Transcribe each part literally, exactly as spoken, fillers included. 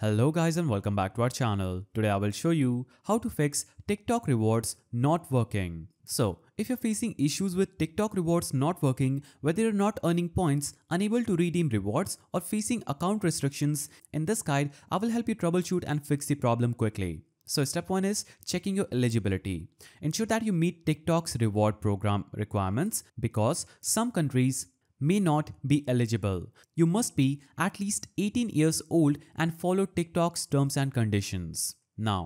Hello guys and welcome back to our channel. Today I will show you how to fix TikTok rewards not working. So if you're facing issues with TikTok rewards not working, whether you're not earning points, unable to redeem rewards or facing account restrictions, in this guide I will help you troubleshoot and fix the problem quickly. So step one is checking your eligibility. Ensure that you meet TikTok's reward program requirements because some countries may not be eligible. You must be at least eighteen years old and follow TikTok's terms and conditions. Now,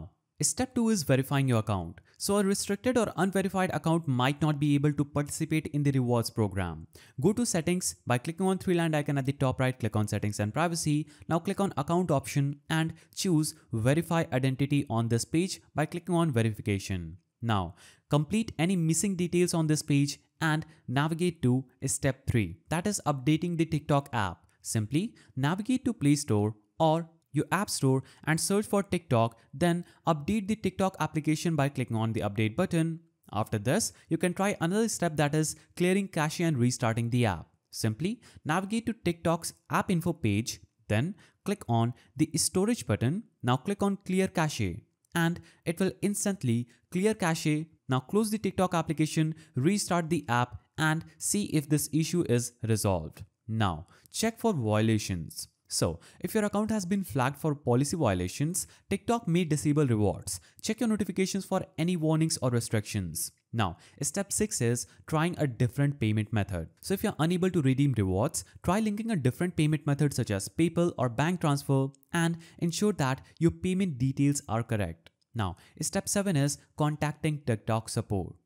step two is verifying your account. So a restricted or unverified account might not be able to participate in the rewards program. Go to settings by clicking on three line icon at the top right, click on settings and privacy. Now click on account option and choose verify identity on this page by clicking on verification. Now, complete any missing details on this page and navigate to step three, that is updating the TikTok app. Simply navigate to Play Store or your app store and search for TikTok, then update the TikTok application by clicking on the update button. After this, you can try another step, that is clearing cache and restarting the app. Simply navigate to TikTok's app info page, then click on the storage button. Now click on clear cache and it will instantly clear cache. Now close the TikTok application, restart the app and see if this issue is resolved. Now check for violations. So if your account has been flagged for policy violations, TikTok may disable rewards. Check your notifications for any warnings or restrictions. Now step six is trying a different payment method. So if you're unable to redeem rewards, try linking a different payment method such as PayPal or bank transfer and ensure that your payment details are correct. Now, step seven is contacting TikTok support.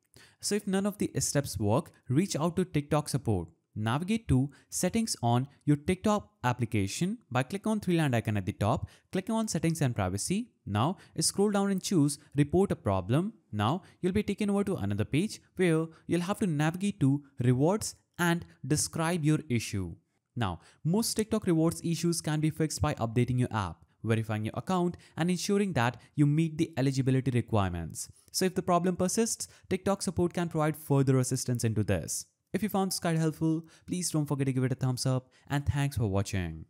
So if none of the steps work, reach out to TikTok support. Navigate to settings on your TikTok application by clicking on three line icon at the top, clicking on settings and privacy. Now scroll down and choose report a problem. Now you'll be taken over to another page where you'll have to navigate to rewards and describe your issue. Now, most TikTok rewards issues can be fixed by updating your app, verifying your account and ensuring that you meet the eligibility requirements. So if the problem persists, TikTok support can provide further assistance into this. If you found this guide helpful, please don't forget to give it a thumbs up and thanks for watching.